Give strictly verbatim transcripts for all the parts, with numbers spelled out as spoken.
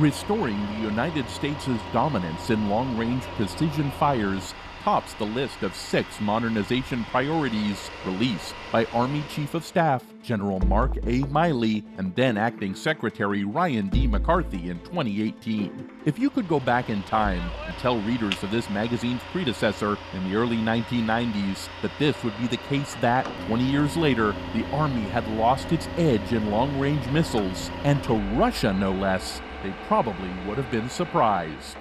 Restoring the United States' dominance in long-range precision fires tops the list of six modernization priorities released by Army Chief of Staff General Mark A. Milley and then Acting Secretary Ryan D. McCarthy in twenty eighteen. If you could go back in time and tell readers of this magazine's predecessor in the early nineteen nineties that this would be the case that, twenty years later, the Army had lost its edge in long-range missiles, and to Russia no less, they probably would have been surprised.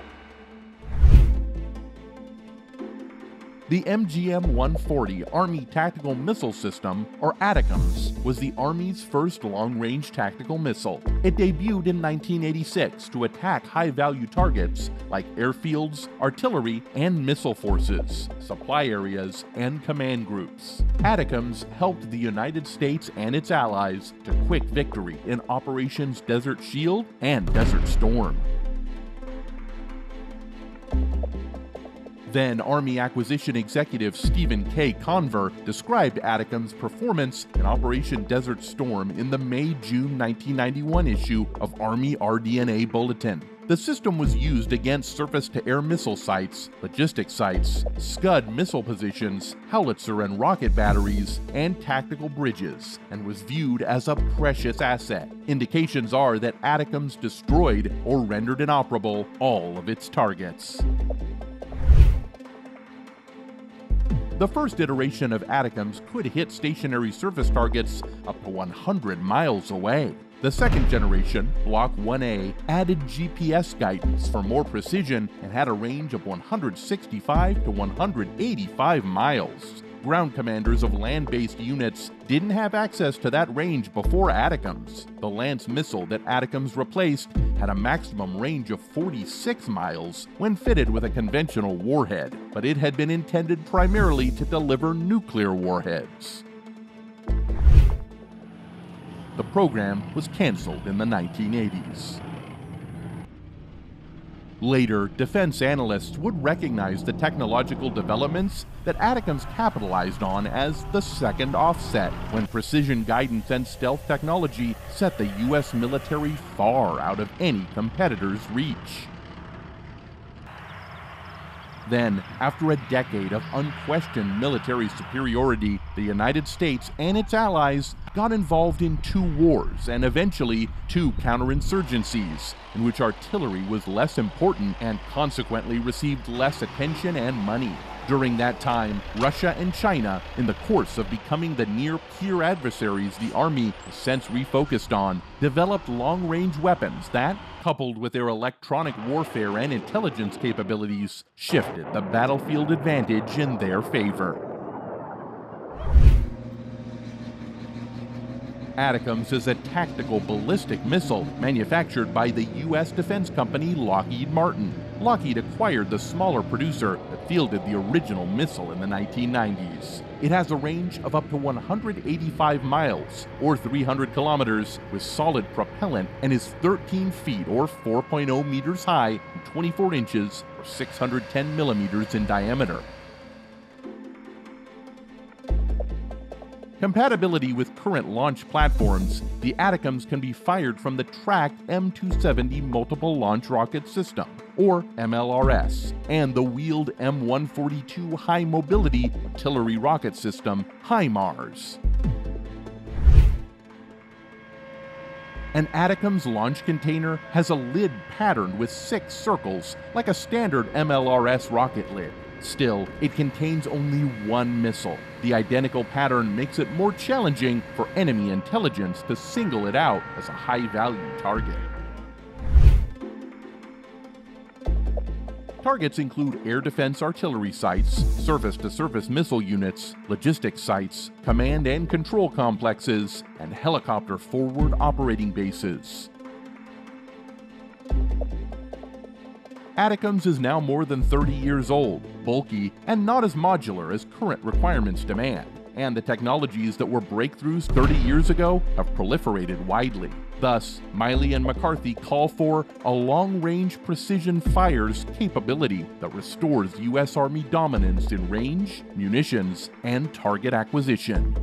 The M G M one forty Army Tactical Missile System, or ATACMS, was the Army's first long-range tactical missile. It debuted in nineteen eighty-six to attack high-value targets like airfields, artillery, and missile forces, supply areas, and command groups. ATACMS helped the United States and its allies to quick victory in Operations Desert Shield and Desert Storm. Then Army Acquisition Executive Stephen K. Conver described ATACMS' performance in Operation Desert Storm in the May June nineteen ninety-one issue of Army R D N A Bulletin. The system was used against surface-to-air missile sites, logistics sites, SCUD missile positions, howitzer and rocket batteries, and tactical bridges, and was viewed as a precious asset. Indications are that ATACMS destroyed or rendered inoperable all of its targets. The first iteration of ATACMS could hit stationary surface targets up to one hundred miles away. The second generation, Block one A, added G P S guidance for more precision and had a range of one hundred sixty-five to one hundred eighty-five miles. Ground commanders of land-based units didn't have access to that range before ATACMS. The Lance missile that ATACMS replaced had a maximum range of forty-six miles when fitted with a conventional warhead, but it had been intended primarily to deliver nuclear warheads. The program was canceled in the nineteen eighties. Later, defense analysts would recognize the technological developments that ATACMS capitalized on as the second offset, when precision guidance and stealth technology set the U S military far out of any competitor's reach. Then, after a decade of unquestioned military superiority, the United States and its allies got involved in two wars and eventually two counterinsurgencies, in which artillery was less important and consequently received less attention and money. During that time, Russia and China, in the course of becoming the near-peer adversaries the Army has since refocused on, developed long-range weapons that, coupled with their electronic warfare and intelligence capabilities, shifted the battlefield advantage in their favor. ATACMS is a tactical ballistic missile manufactured by the U S defense company Lockheed Martin. Lockheed acquired the smaller producer that fielded the original missile in the nineteen nineties. It has a range of up to one hundred eighty-five miles, or three hundred kilometers, with solid propellant and is thirteen feet, or four point oh meters high, and twenty-four inches, or six hundred ten millimeters in diameter. Compatibility with current launch platforms, the ATACMS can be fired from the tracked M two seventy Multiple Launch Rocket System, or M L R S, and the wheeled M one forty-two High Mobility Artillery Rocket System, HIMARS. An ATACMS launch container has a lid patterned with six circles, like a standard M L R S rocket lid. Still, it contains only one missile. The identical pattern makes it more challenging for enemy intelligence to single it out as a high-value target. Targets include air defense artillery sites, surface-to-surface missile units, logistics sites, command and control complexes, and helicopter forward operating bases. ATACMS is now more than thirty years old, bulky, and not as modular as current requirements demand, and the technologies that were breakthroughs thirty years ago have proliferated widely. Thus, Milley and McCarthy call for a long-range precision fires capability that restores U S Army dominance in range, munitions, and target acquisition.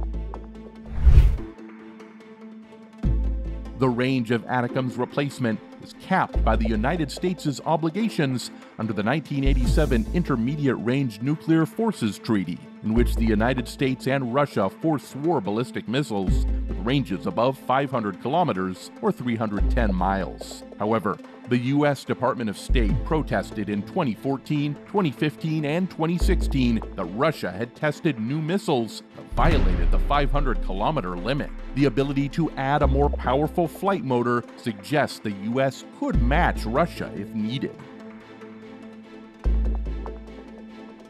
The range of ATACMS replacement is capped by the United States' obligations under the nineteen eighty-seven Intermediate Range Nuclear Forces Treaty, in which the United States and Russia forswore ballistic missiles with ranges above five hundred kilometers or three hundred ten miles. However, the U S Department of State protested in twenty fourteen, twenty fifteen, and twenty sixteen that Russia had tested new missiles that violated the five hundred kilometer limit. The ability to add a more powerful flight motor suggests the U S could match Russia if needed.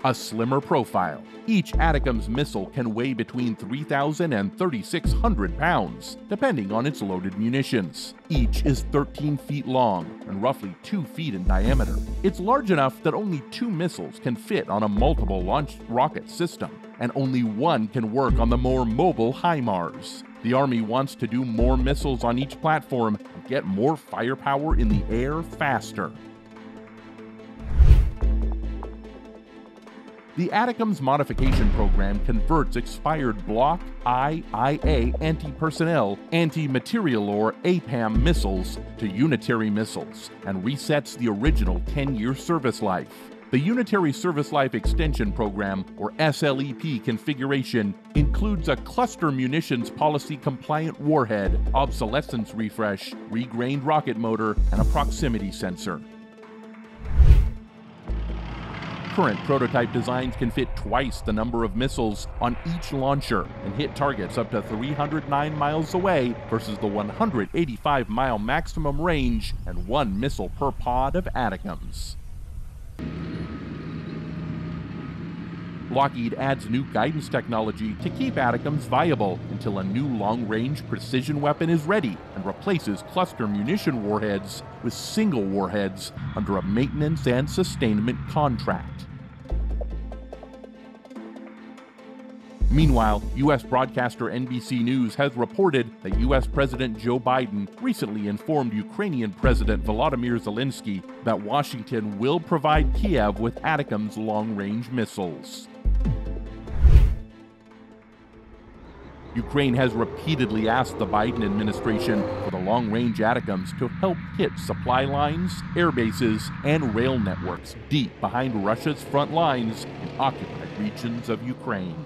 A slimmer profile. Each ATACMS missile can weigh between three thousand and three thousand six hundred pounds, depending on its loaded munitions. Each is thirteen feet long and roughly two feet in diameter. It's large enough that only two missiles can fit on a multiple launch rocket system, and only one can work on the more mobile HIMARS. The Army wants to do more missiles on each platform and get more firepower in the air faster. The ATACMS modification program converts expired Block I I A anti-personnel, anti-material or A P A M missiles to unitary missiles and resets the original ten-year service life. The Unitary Service Life Extension Program, or S L E P configuration, includes a cluster munitions policy compliant warhead, obsolescence refresh, regrained rocket motor, and a proximity sensor. Current prototype designs can fit twice the number of missiles on each launcher and hit targets up to three hundred nine miles away versus the one hundred eighty-five mile maximum range and one missile per pod of ATACMS. Lockheed adds new guidance technology to keep ATACMS viable until a new long-range precision weapon is ready and replaces cluster munition warheads with single warheads under a maintenance and sustainment contract. Meanwhile, U S broadcaster N B C News has reported that U S President Joe Biden recently informed Ukrainian President Volodymyr Zelenskyy that Washington will provide Kiev with ATACMS long-range missiles. Ukraine has repeatedly asked the Biden administration for the long-range ATACMS to help hit supply lines, air bases, and rail networks deep behind Russia's front lines in occupied regions of Ukraine.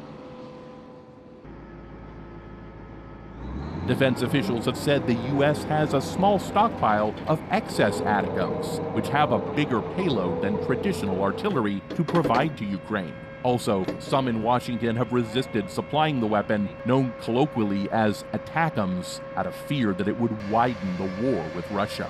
Defense officials have said the U S has a small stockpile of excess ATACMS, which have a bigger payload than traditional artillery to provide to Ukraine. Also, some in Washington have resisted supplying the weapon, known colloquially as ATACMS, out of fear that it would widen the war with Russia.